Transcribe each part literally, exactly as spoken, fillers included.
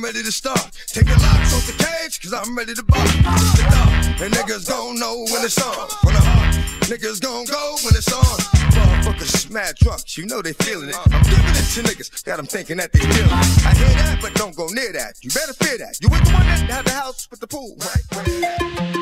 I'm ready to start. Taking locks off the cage, cause I'm ready to bop. And niggas don't know when it's on. When the heart, niggas gon' go when it's on. Motherfuckers, mad drunks, you know they feeling it. I'm giving it to niggas, got them thinking that they feeling it. I hear that, but don't go near that. You better fear that. You ain't the one that had the house with the pool, right?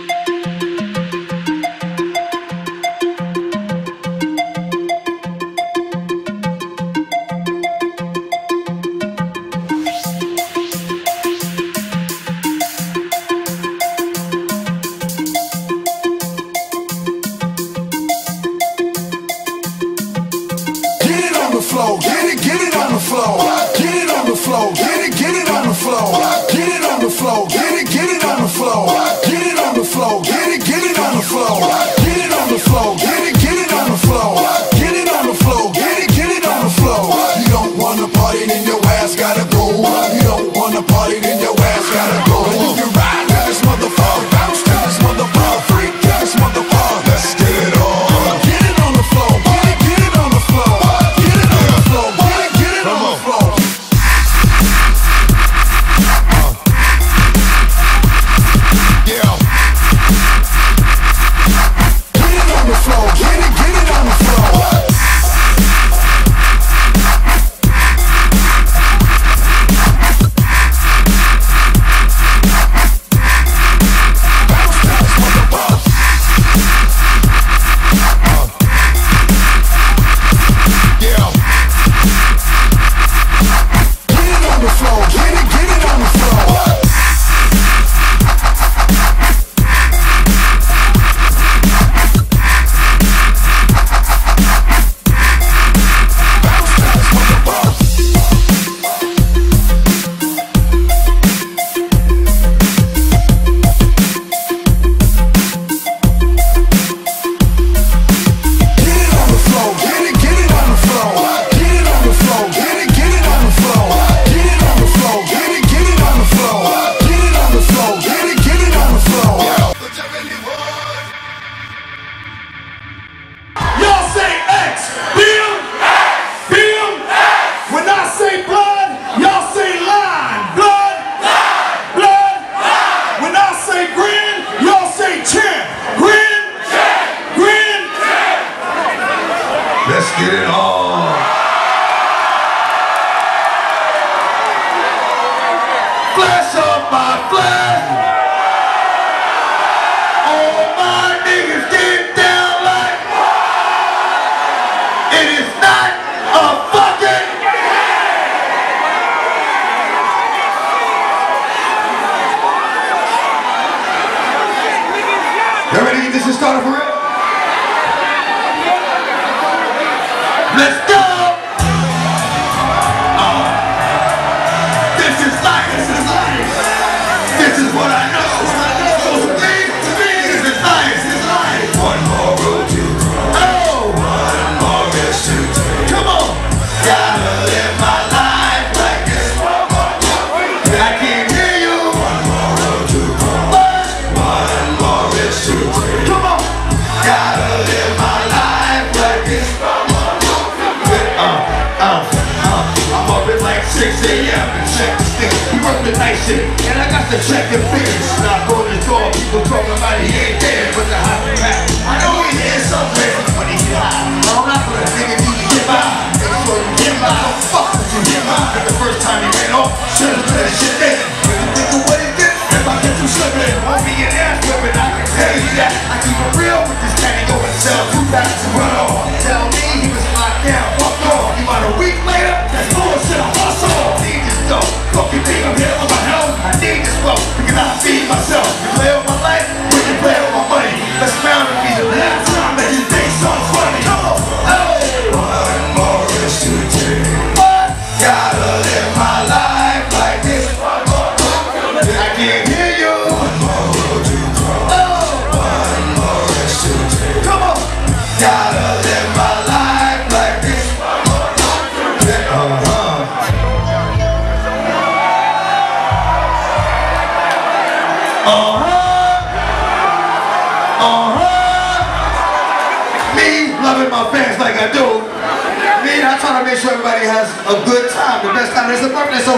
Make sure everybody has a good time, the best time. It's a birthday, so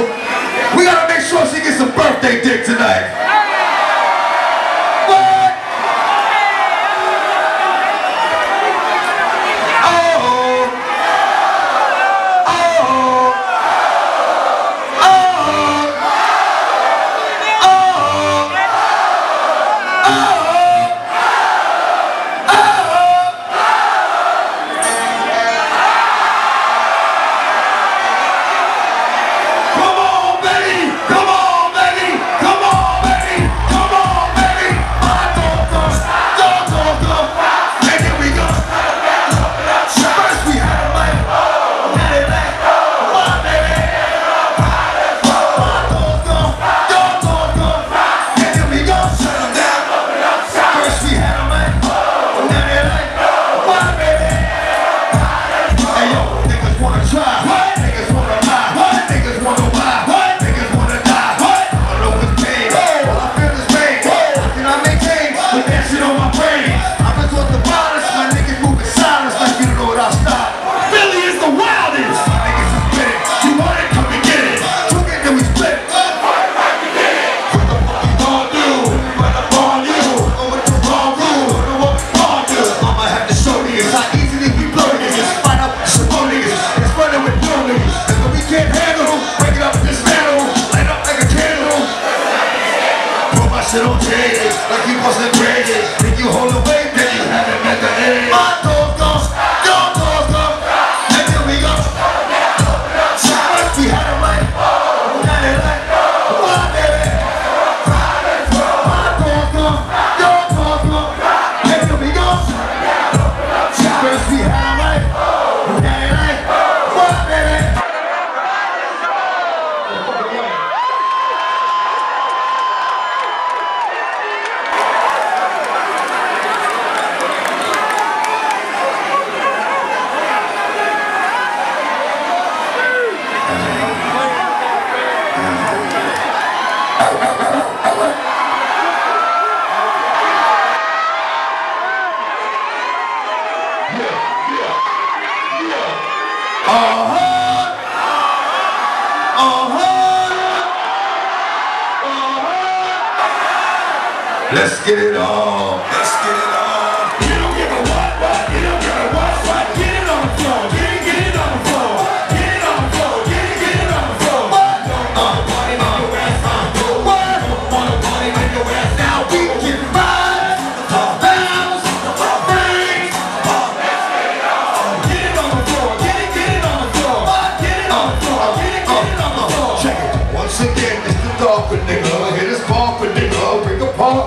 We gotta make sure she gets some birthday dick tonight. What? Oh. Oh. Oh. Oh. Oh. Shit on J's, like you wasn't ready. Then you hold away, then you haven't met the end. My doors gone, your doors gone, and then we go. First we had a life, now they like, my baby. My doors gone, your doors gone, and then we go. First we had a life, now they like, my baby. Let's get it on. Let's get it on. You don't give a what, what, you don't give a what, what. Get it on the floor, get it, get it on the floor. Get it on the floor, get it, get it on the floor. What? Don't wanna party, make your ass on go. What? Don't wanna party, make your ass now. We can ride, talk bounce, talk rings. Let's get it on. Get it on the floor, get it, get it on the floor. What? Get it on the floor, get it, get it on the floor. Check it. Once again, it's the dog with nigga. Hit his ball with nigga. Break apart.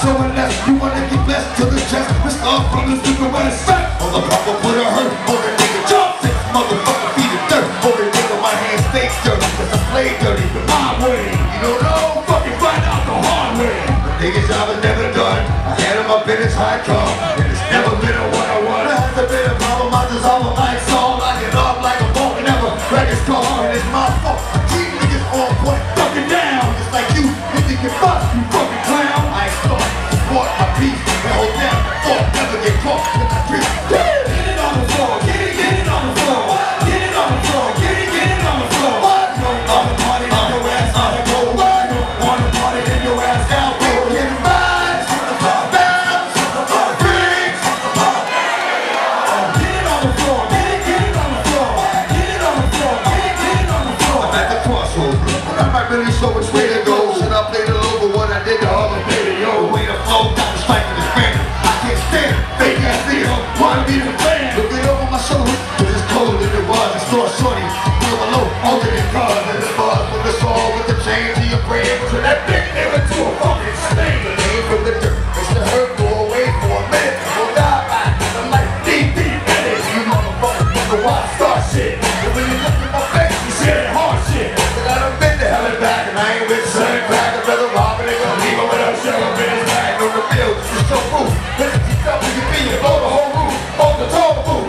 So unless you wanna get blessed to the chest, we start from the super west side. On the proper put a hurt, on the nigga jump six, motherfucker feet of dirt, on the nigga my hands stay dirty, cause I play dirty with my way. You don't know, fucking find out the hard way. The nigga job is never done, I had him up in his high car, and it's never been a one-on-one. There has to be a problem, I dissolve a mic song, I get off like a ball, never wreck his car, and it's my fault. I treat niggas on point, fucking down, just like you, you think you're fucked, you fucking clown. My peace, and hold down, fuck, never get caught with my peace. Get it on the floor, get it, get it on the floor. Get it on the floor, get it, get it on the floor. Don't wanna party, then your ass gotta go. Don't wanna party, then your ass out. We can ride, bounce, freaks. Get it on the floor, get it, get it on the floor. Get it on the floor, get it, get it on the floor. I'm at the crossroads, but I'm not really sure which way to go. Should I play the low for what I did to all the video? Wanna be the fan, looking over my shoulder, cause it's cold in the bars, it's so shorty, feel below, older than cars, in the bars, with the saw, with the chain to your brain, so that bitch never to a fucking stain. The name from the dirt, it's the hurt, go away for a minute, we'll die by the light, D P, that is, you motherfuckers from the wild star shit, and when you look at my face, you see that hard shit, cause I done been to hell and back, and I ain't with sun and crack, I'd rather rob a nigga, leave him with a shell, I've been his back, on the field, it's so rude, listen to yourself, you can be a boat, the whole. Oh, the total fool.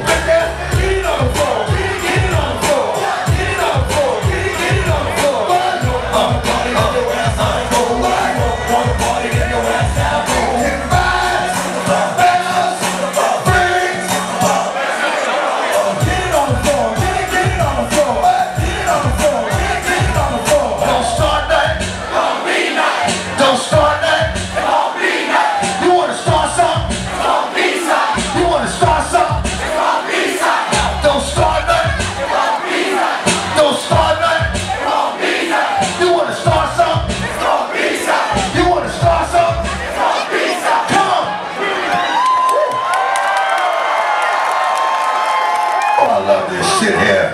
I love this shit here.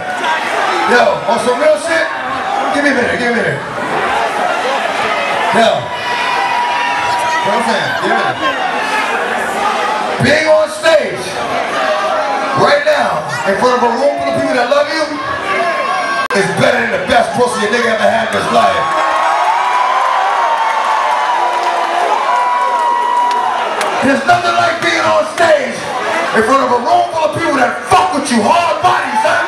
Yo, on some real shit? Give me a minute, give me a minute. Yo. What I'm saying, give me a minute. Being on stage, right now, in front of a room full of people that love you, is better than the best pussy a nigga ever had in his life. There's nothing like being on stage in front of a room full of people that fuck with you, hard bodies, son.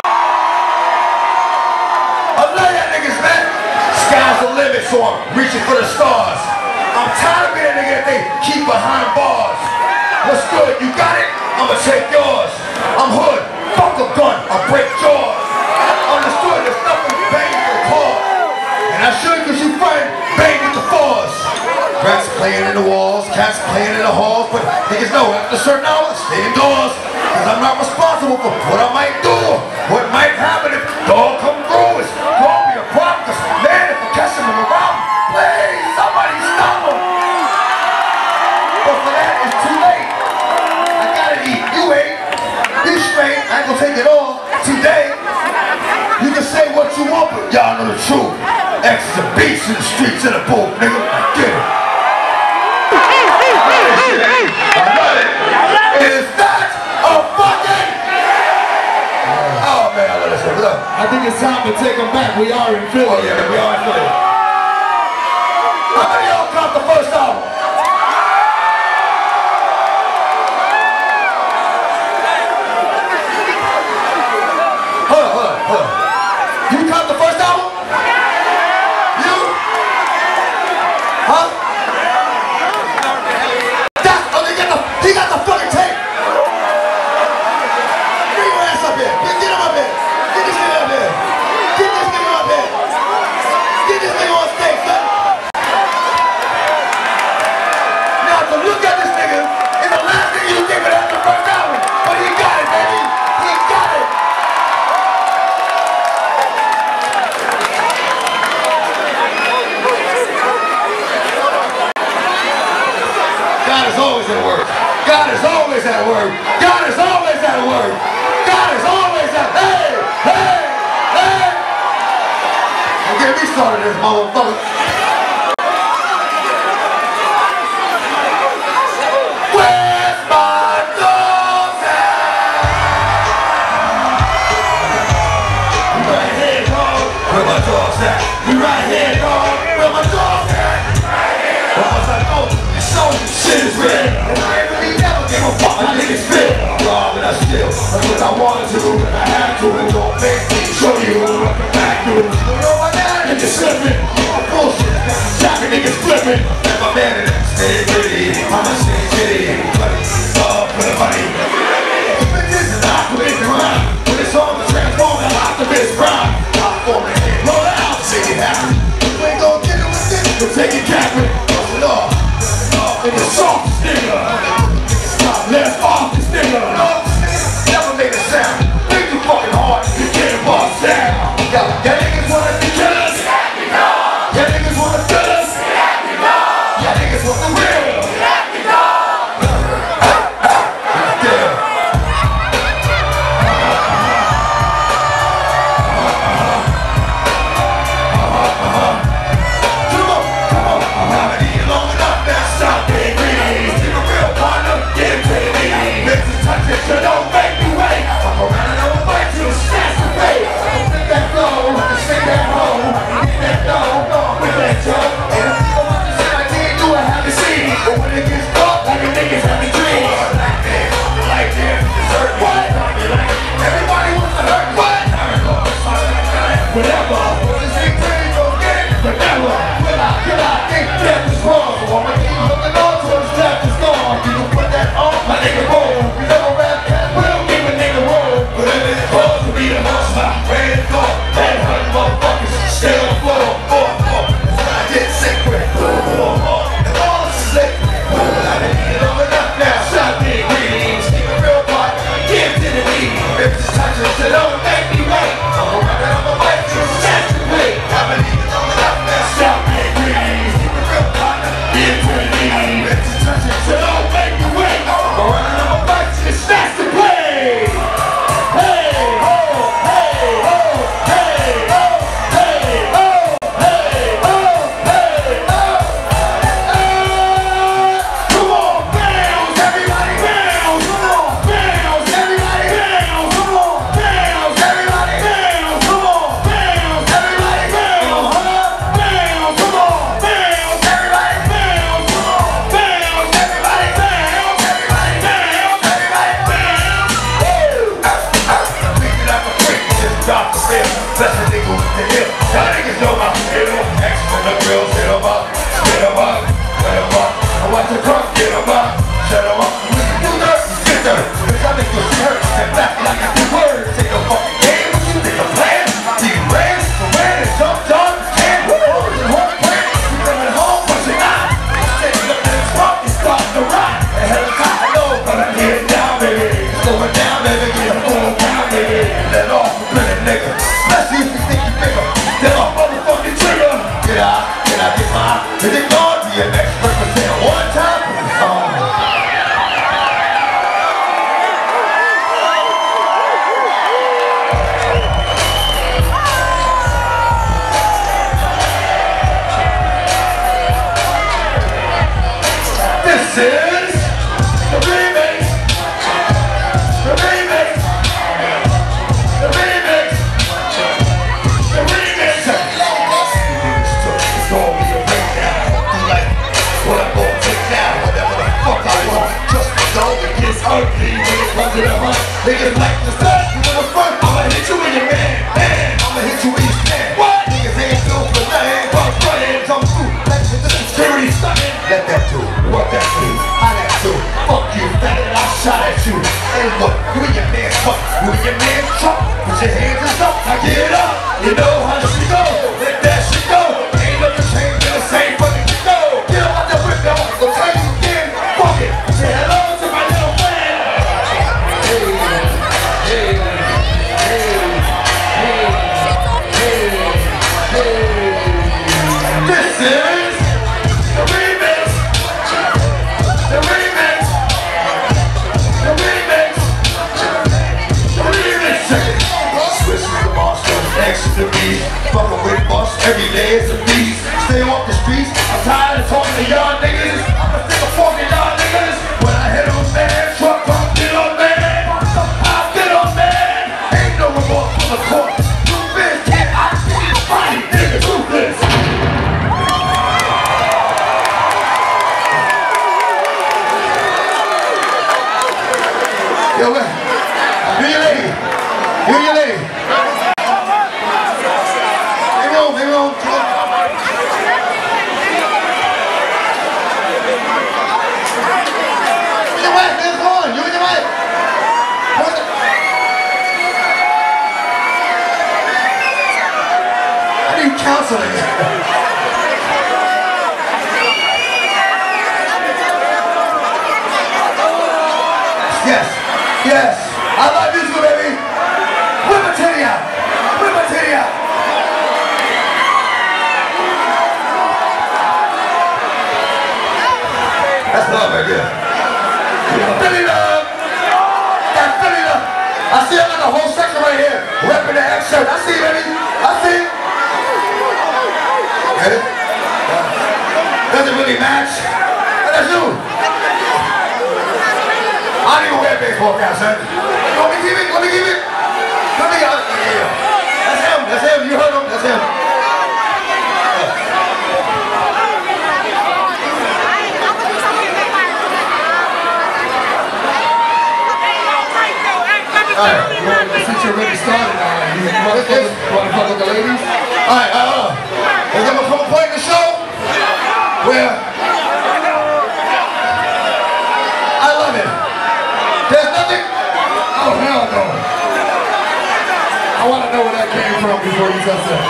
I love y'all niggas, man. Sky's the limit, so I'm reaching for the stars. I'm tired of being a nigga that they keep behind bars. What's good? You got it? I'ma take yours. I'm hood. Fuck a gun. I break jaws. Understood there's nothing bang with the cause. And I should, cause you fight bang with the force. Rats playing in the walls, cats playing in the halls, but niggas know after a certain hour, stay indoors. Cause I'm not responsible for what I might do, what might happen if dog come through. It's gonna be a problem, cause man, if you catch him around, please, somebody stop him. But for that, it's too late. I gotta eat, you ain't. Be straight, I ain't gonna take it all today. You can say what you want, but y'all know the truth. X is a beast in the streets of the booth, nigga, get it. I think it's time to take them back. We are in Philly. Oh, yeah, we are in Philly. How many of y'all caught the first album? Hold on, hold on, hold on. You caught the first album? You? Huh? That's, oh, they got the, he got the fucking tape. Bring your ass up here. Get him up here. Get this nigga up here! Get this nigga up here! Get this nigga on stage, son! Now, to look at this nigga, it's the last nigga you think would have the first album, but he got it, baby! He got it! God is always at work! God is always at work! God is always at work! God is always at work! Hey! Hey! Don't get me started, this motherfucker. Where's my nose at? We right here, dog. Where my dogs at? We right here, dog. Where my dogs at? Right here, dog. I was like, oh, this show shit is red. And I ain't really never give a fuck. My niggas fit. I'm raw, but I still. That's what I wanted to do, but I had to. And don't make me show you what I can back to. You know my dad, niggas slippin'. I'm bullshit. Choppy niggas flippin'. And my man in that stay pretty. I'ma stay shitty. Buddy, love for the money. This is not for me to rhyme. When it's on the transform, I lock the bitch rhyme. Lock for me. Roll it out, make it happen. You ain't gon' get it with this. We'll take it capping. Bust it off. Off in the soft nigga. Stop left off this nigga. Niggas want the real. Happy dog. going down, baby, get going down, baby. Let off a minute, nigga. Let's see if you think you bigger. Let off motherfucking trigger. Get out, get out, get mine. Is it gone? D M X, represent one time for the song. This is the remix, the remix, the remix, the remix. It's all me right now. Do like what I'm gonna take now, whatever the fuck I want. Just the dog that gets ugly when it comes to the hunt. Niggas like the sun, you know what's fun? I'ma hit you in your man, man. I'ma hit you in your man. What? Niggas ain't doing for nothing, but run and come through. Let the security stop it. Let that do what that do, how that do. Fuck you, that and I shot at you. And what, you and your man's fuck, you and your man's truck. Put your hands up, I get it up. You know how this shit go, let that shit go. Ain't nothing changed, in the same fucking shit go. Get up out the whip, now I'm gonna tell you again. Fuck it, say hello to my little friend. Hey, hey, hey, hey, hey, hey. This is the remix. Fuckin' with boss, every day it's a beast. Stay off the streets, I'm tired of talking to y'all niggas. I'ma stick a fork in y'all niggas. When I hit on man, truck up, get on man. I'll get on man. Ain't no remorse for the court. Do this, get out of here, fight, nigga, do this. Yo, man, do your lady, do your lady. Counseling. Yes, yes, I love you too, baby. Whip my titty out, whip my titty out. That's love right there. Philly love, that's Philly love. I see I got the whole section right here, repping the X shirt. I see, baby, I see. It doesn't really match. That's you. I don't even wear a baseball cap, son. Let me give it. Let me give it. Let me out. Yeah. That's him. That's him. You heard him. That's him. All right. Well, since you're already started, uh, you want to fuck with the ladies? All right. Uh. Is there a point in the show where I love it? There's nothing? Oh, hell no. I want to know where that came from before you just said.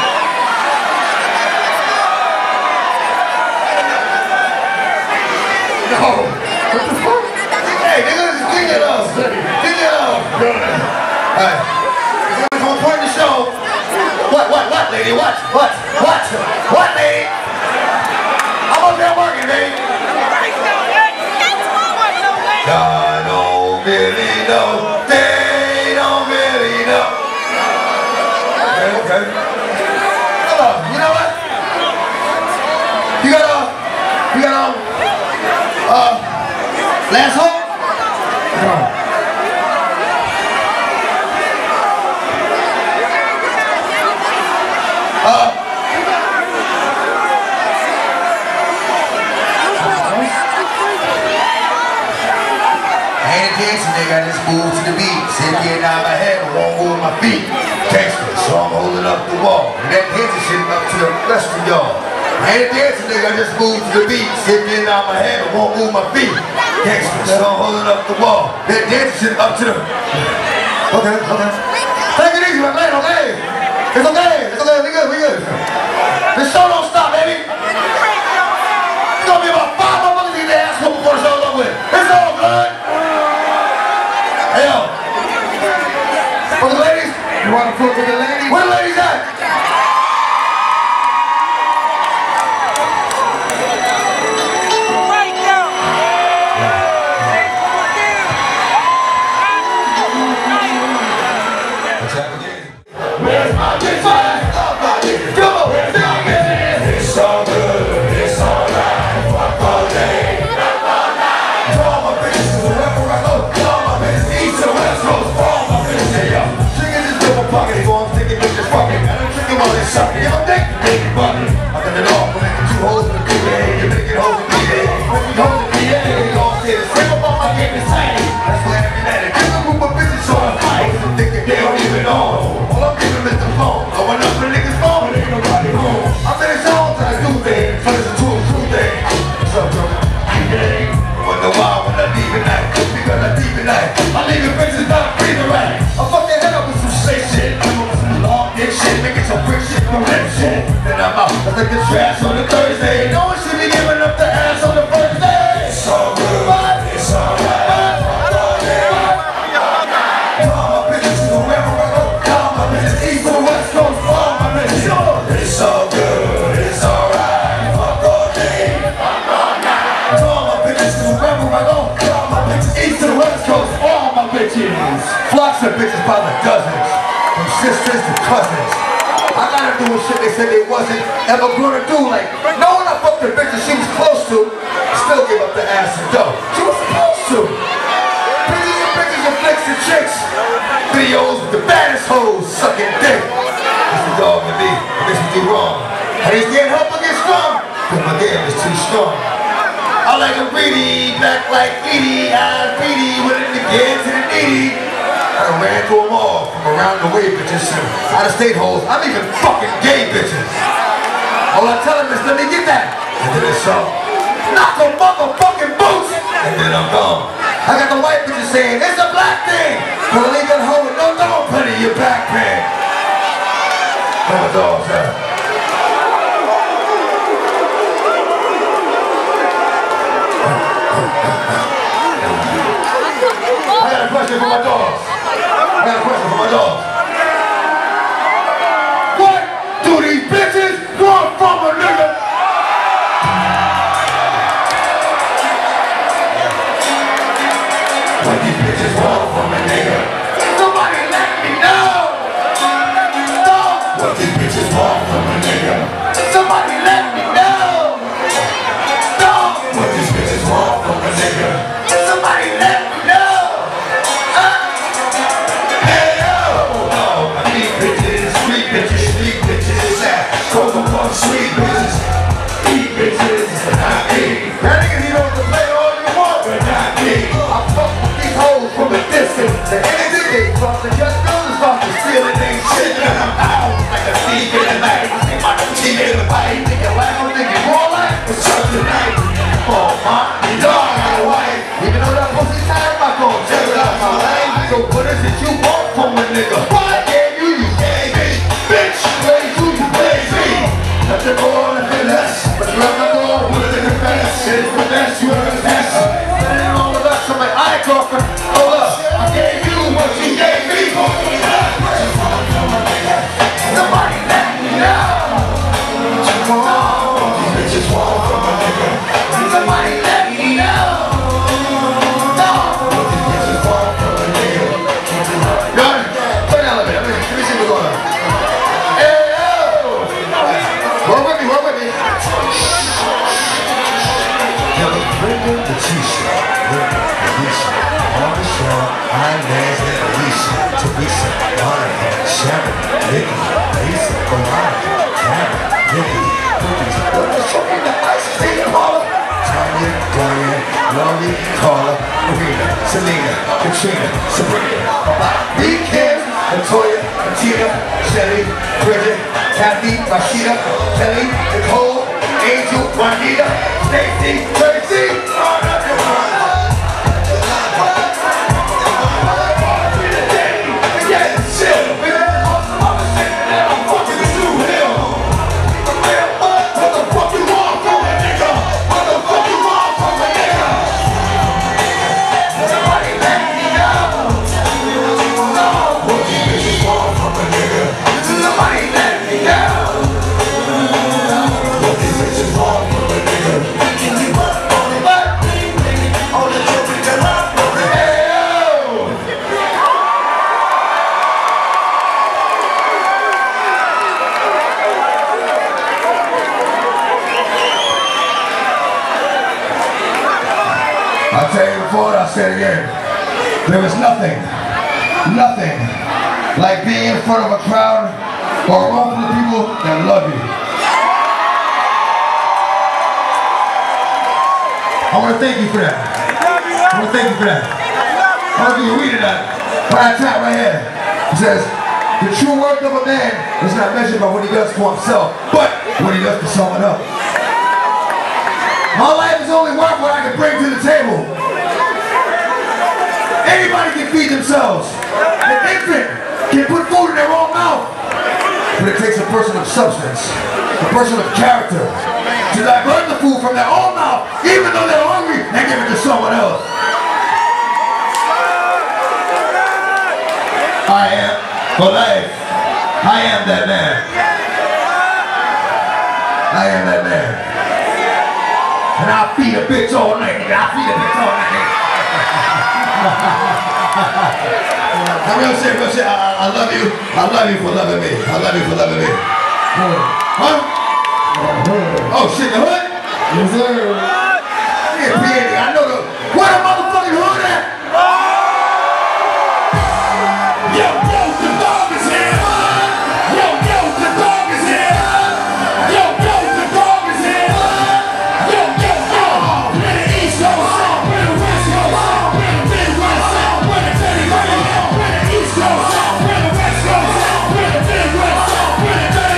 No. What the fuck? Hey, nigga, just dig it up. Dig it up. All right. Is there a point in the show? What, what, what, lady? What, what? What? What, babe? I'm up there working, babe. Y'all don't really know. They don't really know. Okay, okay. Hello, you know what? You got a, you got a, uh, last hope? Come on. I just moved to the beat, sit here now my head, I won't move my feet. Gangster, so I'm holding up the wall. And that dancing shit up to the rest of y'all. I ain't dancing, nigga, I just moved to the beat, sit here now my head, I won't move my feet. Gangster, so I'm holding up the wall. That dancing shit up to the. Okay, okay. Take it easy, my man, okay? It's okay, it's okay, we good, we good. This show don't stop, baby. It's gonna be about five motherfuckers in the asshole before the show's over with. It's all good. Hell. For the ladies, you want to flip with the ladies? Where the ladies at? Right now. Let's have it again. Where's my big five? Go! Stop it! It's all good. It's all right. Fuck all day. Fuck all night. All my bitches to the left or right. Oh, all my bitches east to the west coast. Y'all think you make it funny. I done it all, but I got two holes in the P A. You make it holes in the P A. Make it holes in the P A. They all say the same about my game is tight. That's why every night I give a group of bitches so I fight. I'm thinking they don't even know. All I'm giving is the phone. I went up in a nigga's phone, but ain't nobody home. I said it's all that I do things, but it's a true and true thing. What's up, brother? Yeah. Wonder why when I leave at night, because I leave at night. I leave your bitches not breathing right. I fuck your head up with some shit shit. I'm on some long dick shit, making some brick shit. Then I'm out, I think it's trash on a Thursday. No one should be giving up the ass on the first day. It's all good, it's all right. Fuck all day, all night. All my bitches to wherever I go. All my bitches east to west coast. All my bitches north. It's all good, it's all right. Fuck all day, fuck all night. All my bitches to wherever I go. All my bitches east to west coast. All my bitches. Flocks of bitches by the dozens. From sisters to cousins. I gotta do what shit they said they wasn't ever gonna do. Like, no one I fucked the bitch that she was close to, still gave up the ass and dough. She was supposed to. Bitches and bitches and flicks and chicks. Videos with the baddest hoes sucking dick. It's the dog in me, it makes me do wrong. And he can't help but get strong, cause my damn is too strong. I like a greedy, black like Edie, eyes greedy, with it again to the needy. I done ran through them all, from around the way bitches, out of state holes, I'm even fucking gay bitches. All I tell them is let me get that, and then it's all, knock them motherfucking boots, and then I'm gone. I got the white bitches saying, it's a black thing, but I leave that hoe with no dog plenty of your back pain. Where my dogs at? I got a question for my dogs. I got a question for my dog. What do these bitches want from a nigga? What these bitches want from a nigga? Somebody let me know. Dog. What these bitches want from a nigga? Somebody let me know. Dog. What these bitches want from a nigga? Somebody let me know. Sweet bitches, eat bitches, but not me. Now niggas, you know what to play all you want, but not me. I fuck with these hoes from a distance. The energy they cross, the just goes off the ceiling, ain't shit. And I'm out like a thief in the night. They might have cheated in the fight. Think your life, don't think you're more like what's up tonight. Come on, ma, you know I got a wife. Even though that pussy's time, I gon' jump it out my life. So what is it you want from a nigga? What I gave you, you gave me. Bitch, where you, you gave me. Nothing more, nothing less, but you have nothing more, we're in the best. It is the best you ever passed. Nothing wrong with us, I'm like, I talker. Hold up, I gave you what you gave me. Somebody let me know. Come on, these bitches want from a nigga. Somebody let me know. No, these bitches want from a nigga. Got it? Play down a bit, let me see what's going on. Lonnie, Carla, Marina, Selena, Katrina, Sabrina, B. Kim, Latoya, Katina, Shelly, Bridget, Kathy, Rashida, Kelly, Nicole, Angel, Juanita, Stacy, Tracy, Anna, Devon. What do you say it again. There is nothing, nothing like being in front of a crowd or around the people that love you. I want to thank you for that. I want to thank you for that. I want you to read it out. Brian Tapp right here. He says, the true worth of a man is not measured by what he does for himself, but what he does for someone else. My life is only worth what I can bring to the table. Anybody can feed themselves. An infant can put food in their own mouth. But it takes a person of substance, a person of character, to divert the food from their own mouth, even though they're hungry, and give it to someone else. I am for life. I am that man. I am that man. And I'll feed a bitch all night, nigga. I'll feed a bitch all night, nigga. I'm real shit, real shit. I, I love you. I love you for loving me. I love you for loving me. Huh? Oh shit, the hood? Yes sir. Yeah, P A D, I know the... Where the motherfucking hood at? Yo, yo, the dog is here! Yo, yo, the dog is here! Yo, yo, the dog is here! Yo, yo, yo! Where the East goes south, where the West goes south, where the Midwest south, where the Teddy goes south, where the East goes south, where the West goes south, where the Midwest south, where the Teddy goes south.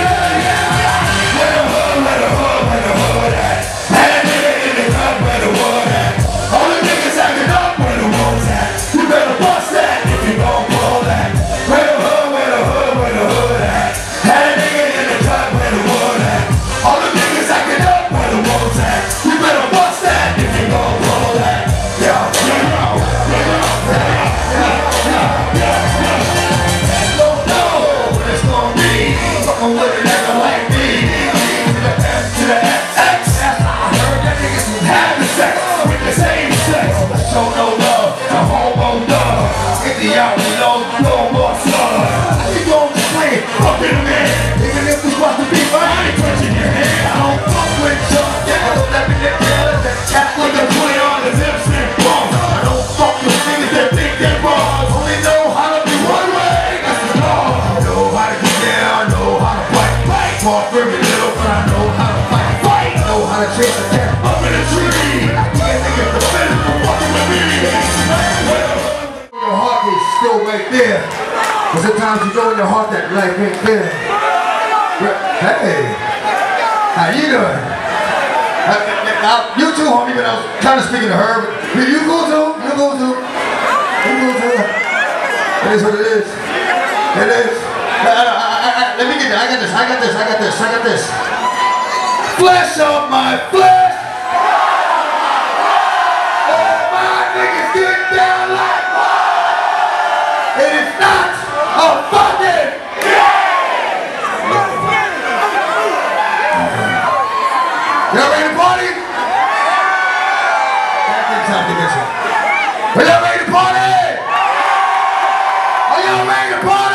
Sometimes you go in your heart that life ain't fair. Hey, how you doing? I, I, you too, homie, but I was kind of speaking to her. But you go too, you go too, you go too. It is what it is. It is. I, I, I, I, let me get this. I got this. I got this. I got this. I got this. Flesh on my flesh. All my niggas get down like mine. It is not. Oh, fuck it! Yeah! Y'all ready to party? That's time to get you. Are y'all ready to party? Are y'all ready to party?